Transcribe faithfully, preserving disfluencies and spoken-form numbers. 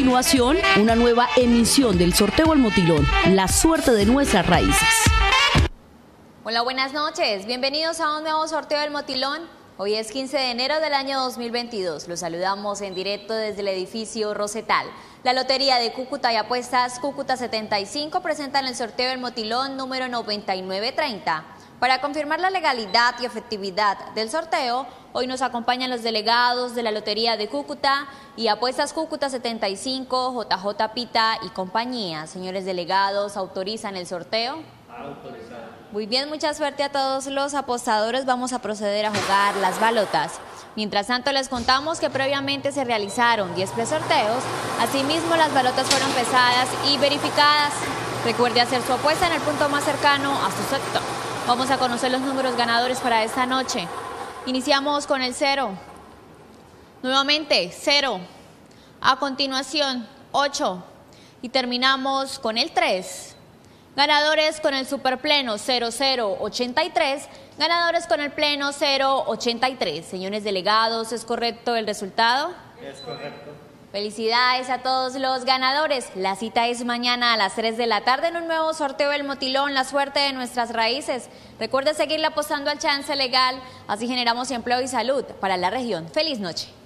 continuación una nueva emisión del sorteo al Motilón, la suerte de nuestras raíces. Hola, buenas noches, bienvenidos a un nuevo sorteo del Motilón. Hoy es quince de enero del año dos mil veintidós, los saludamos en directo desde el edificio Rosetal. La Lotería de Cúcuta y Apuestas Cúcuta setenta y cinco presentan el sorteo del Motilón número noventa y nueve treinta. Para confirmar la legalidad y efectividad del sorteo, hoy nos acompañan los delegados de la Lotería de Cúcuta y Apuestas Cúcuta setenta y cinco, J J Pita y compañía. Señores delegados, ¿autorizan el sorteo? Autorizado. Muy bien, mucha suerte a todos los apostadores. Vamos a proceder a jugar las balotas. Mientras tanto, les contamos que previamente se realizaron diez presorteos. Asimismo, las balotas fueron pesadas y verificadas. Recuerde hacer su apuesta en el punto más cercano a su sector. Vamos a conocer los números ganadores para esta noche. Iniciamos con el cero. Nuevamente, cero. A continuación, ocho. Y terminamos con el tres. Ganadores con el superpleno cero cero ochenta y tres. Ganadores con el pleno cero ochenta y tres. Señores delegados, ¿es correcto el resultado? Es correcto. Felicidades a todos los ganadores. La cita es mañana a las tres de la tarde en un nuevo sorteo del Motilón, la suerte de nuestras raíces. Recuerda seguirle apostando al chance legal, así generamos empleo y salud para la región. Feliz noche.